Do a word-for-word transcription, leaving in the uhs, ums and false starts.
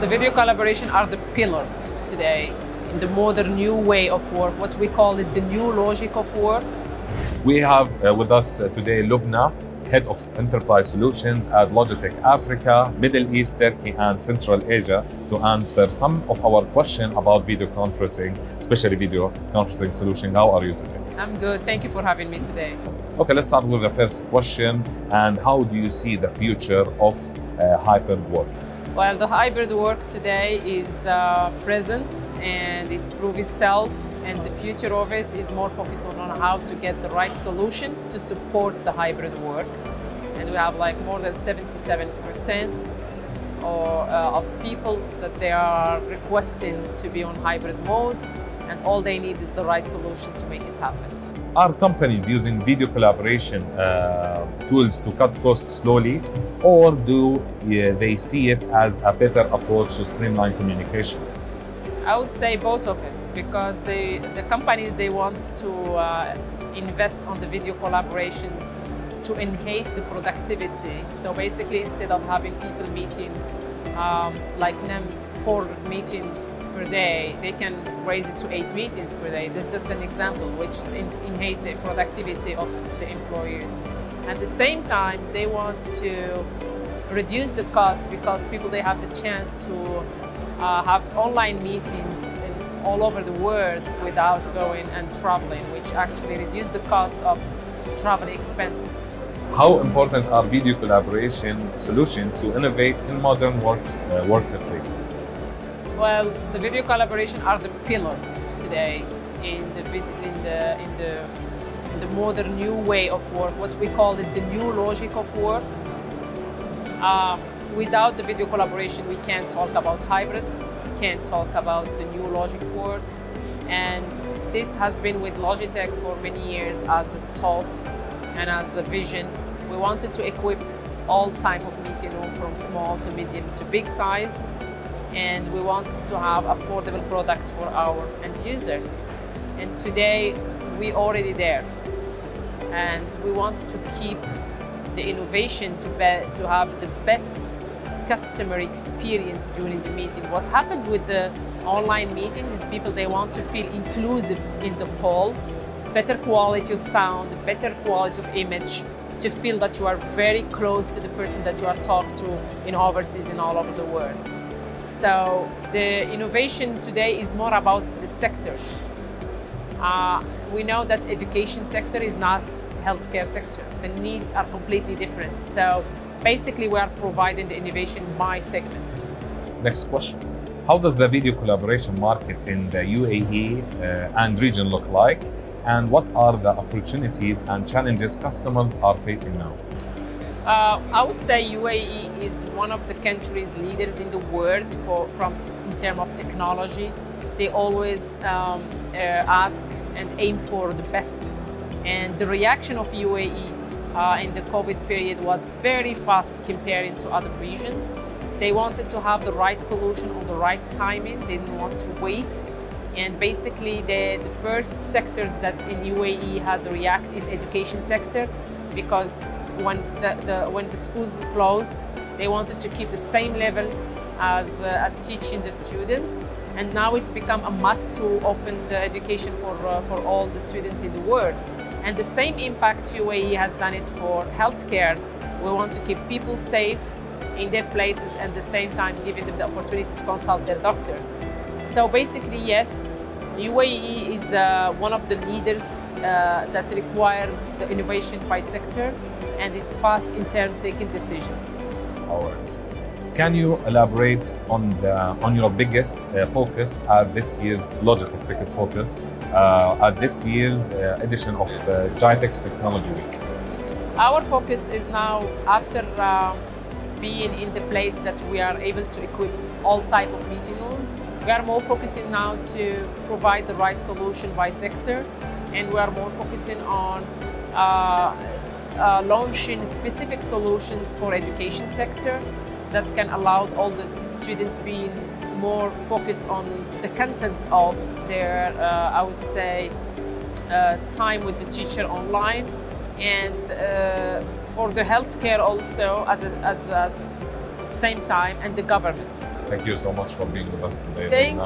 The video collaboration are the pillar today in the modern new way of work, what we call it the new logic of work. We have uh, with us uh, today Lubna, Head of Enterprise Solutions at Logitech Africa, Middle East, Turkey, and Central Asia to answer some of our questions about video conferencing, especially video conferencing solution. How are you today? I'm good. Thank you for having me today. Okay, let's start with the first question. And how do you see the future of uh, hybrid work? Well, the hybrid work today is uh, present and it's proved itself, and the future of it is more focused on how to get the right solution to support the hybrid work. And we have like more than seventy-seven percent or, uh, of people that they are requesting to be on hybrid mode, and all they need is the right solution to make it happen. Are companies using video collaboration uh, tools to cut costs slowly, or do yeah, they see it as a better approach to streamline communication? I would say both of it, because the, the companies, they want to uh, invest on the video collaboration to enhance the productivity. So basically, instead of having people meeting um, like them four meetings per day, they can raise it to eight meetings per day. That's just an example, which enhances the productivity of the employees. At the same time, they want to reduce the cost, because people, they have the chance to uh, have online meetings in, all over the world without going and traveling, which actually reduces the cost of travel expenses. How important are video collaboration solutions to innovate in modern works, uh, workplaces? Well, the video collaboration are the pillar today in the, in, the, in, the, in the modern new way of work, what we call it the new logic of work. Uh, without the video collaboration, we can't talk about hybrid, we can't talk about the new logic of work. And this has been with Logitech for many years as a thought and as a vision. We wanted to equip all type of meeting room from small to medium to big size. And we want to have affordable products for our end users. And today, we're already there. And we want to keep the innovation to, be, to have the best customer experience during the meeting. What happens with the online meetings is people, they want to feel inclusive in the call, better quality of sound, better quality of image, to feel that you are very close to the person that you are talking to in overseas and all over the world. So the innovation today is more about the sectors. Uh, we know that education sector is not healthcare sector. The needs are completely different. So basically we are providing the innovation by segment. Next question. How does the video collaboration market in the U A E uh, and region look like? And what are the opportunities and challenges customers are facing now? Uh, I would say U A E is one of the countries leaders in the world for, from, in terms of technology. They always um, uh, ask and aim for the best. And the reaction of U A E uh, in the COVID period was very fast comparing to other regions. They wanted to have the right solution on the right timing. They didn't want to wait. And basically the, the first sectors that in U A E has reacted is education sector, because When the, the, when the schools closed, they wanted to keep the same level as, uh, as teaching the students. And now it's become a must to open the education for, uh, for all the students in the world. And the same impact U A E has done it for healthcare. We want to keep people safe in their places and at the same time giving them the opportunity to consult their doctors. So basically, yes, U A E is uh, one of the leaders uh, that require the innovation by sector, and it's fast in terms of taking decisions. All right. Can you elaborate on the on your biggest uh, focus at this year's Logitech biggest focus uh, at this year's uh, edition of uh, GITEX Technology Week? Our focus is now after uh, being in the place that we are able to equip all type of meeting rooms. We are more focusing now to provide the right solution by sector, and we are more focusing on uh, uh, launching specific solutions for education sector that can allow all the students being more focused on the contents of their, uh, I would say, uh, time with the teacher online. And uh, for the healthcare also, as a, as a same time and the governments. Thank you so much for being with us today. Thank